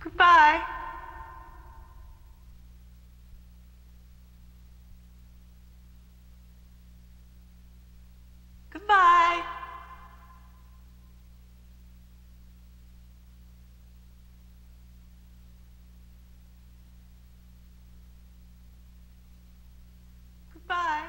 Goodbye. Goodbye. Goodbye.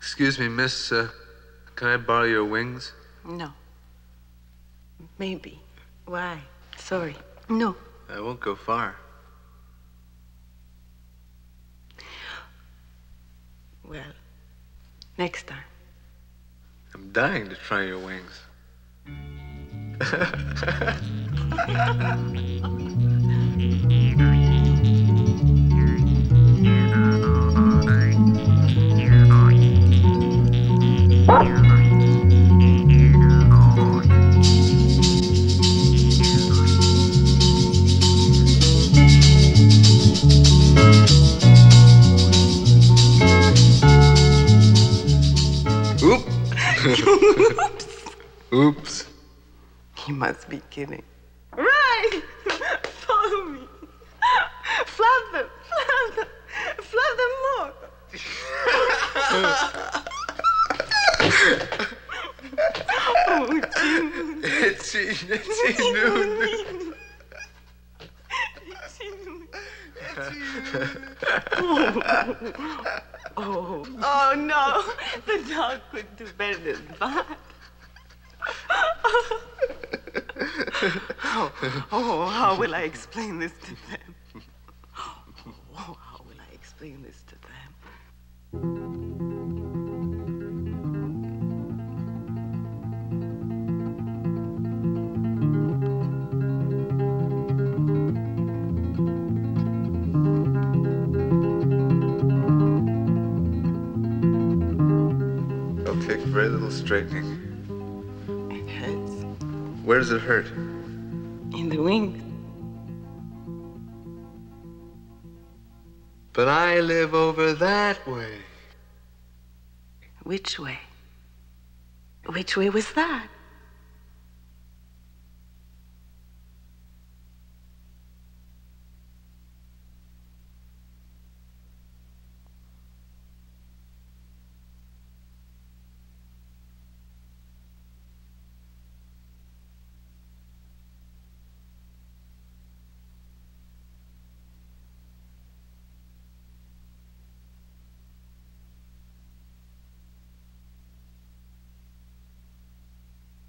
Excuse me, miss, can I borrow your wings? No. Maybe. Why? Sorry. No. I won't go far. Well, next time. I'm dying to try your wings. Oops. Oops. He must be kidding. Right! Follow me. Flap them. Flap them. Flap them more. Oh, Jim. Itchy, noon. Itchy, noon. Oh no, the dog could do better than that. Oh, how will I explain this to them? Oh, how will I explain this to them? Take very little straightening. It hurts. Where does it hurt? In the wings. But I live over that way. Which way? Which way was that?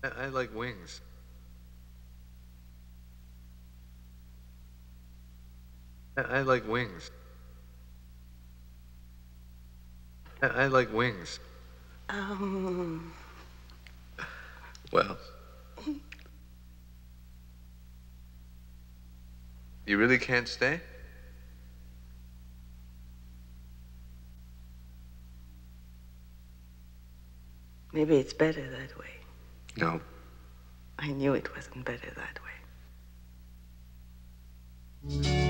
I like wings. I like wings. I like wings. Well. You really can't stay? Maybe it's better that way. No. I knew it wasn't better that way.